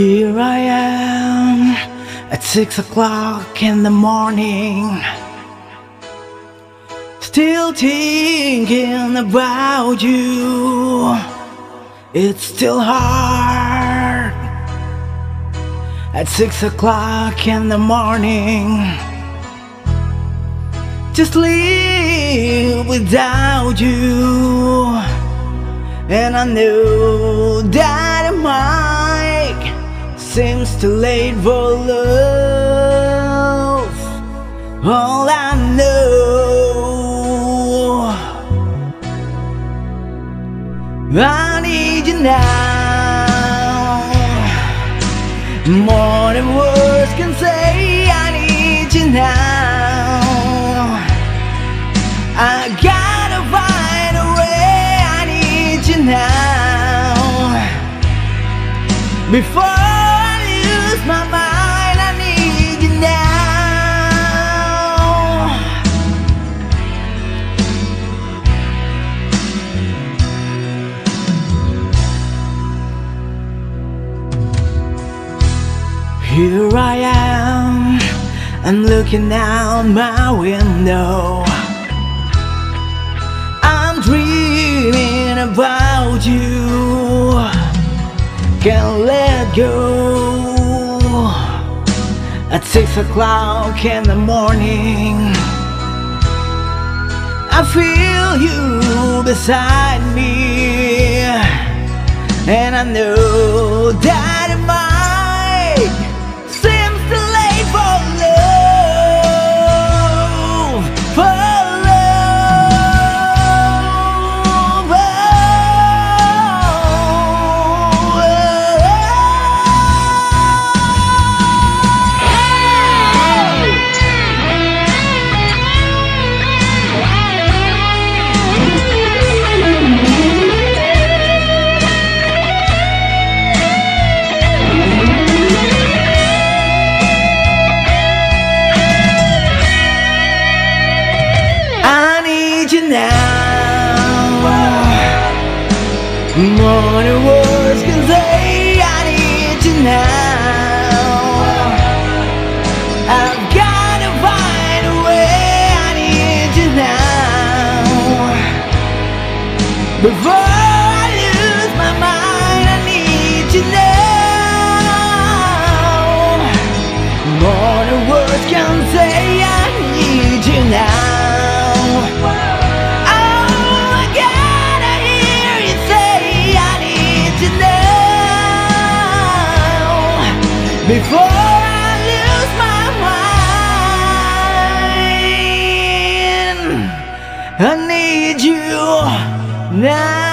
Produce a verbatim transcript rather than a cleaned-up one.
Here I am at six o'clock in the morning, still thinking about you. It's still hard at six o'clock in the morning just live without you. And I knew that Mike seems too late for love. All I know, I need you now, more than words can say. I need you now. I gotta find a way. I need you now. Before I lose my mind, I need you now. Here I am, I'm looking out my window, dreaming about you. Can't let go at six o'clock in the morning. I feel you beside me, and I know that it might seem too late for love. For more than words can say, I need you now. I've gotta find a way. I need you now. Before I lose my mind, I need you now. More than words can say, I need you now. Before I lose my mind, I need you now.